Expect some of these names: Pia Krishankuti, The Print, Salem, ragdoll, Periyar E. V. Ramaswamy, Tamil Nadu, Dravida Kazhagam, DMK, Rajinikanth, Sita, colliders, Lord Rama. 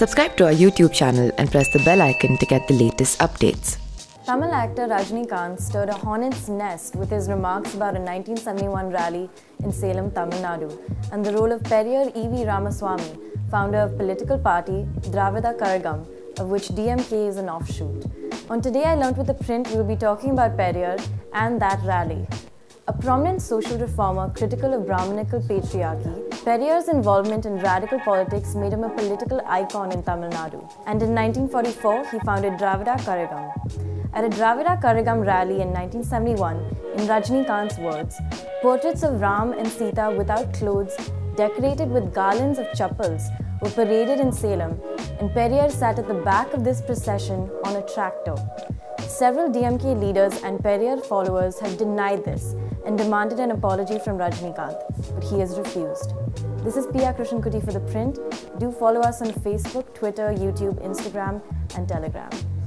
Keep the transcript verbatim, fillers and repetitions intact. Subscribe to our YouTube channel and press the bell icon to get the latest updates. Tamil actor Rajinikanth stirred a hornet's nest with his remarks about a nineteen seventy-one rally in Salem, Tamil Nadu, and the role of Periyar E. V. Ramaswamy, founder of political party Dravida Kazhagam, of which D M K is an offshoot. On Today I Learnt with The Print, we will be talking about Periyar and that rally. A prominent social reformer critical of Brahminical patriarchy, Periyar's involvement in radical politics made him a political icon in Tamil Nadu. And in nineteen forty-four, he founded Dravida Kazhagam. At a Dravida Kazhagam rally in nineteen seventy-one, in Rajinikanth's words, portraits of Ram and Sita without clothes, decorated with garlands of chappals, were paraded in Salem, and Periyar sat at the back of this procession on a tractor. Several D M K leaders and Periyar followers have denied this and demanded an apology from Rajinikanth, but he has refused. This is Pia Krishankuti for The Print. Do follow us on Facebook, Twitter, YouTube, Instagram and Telegram.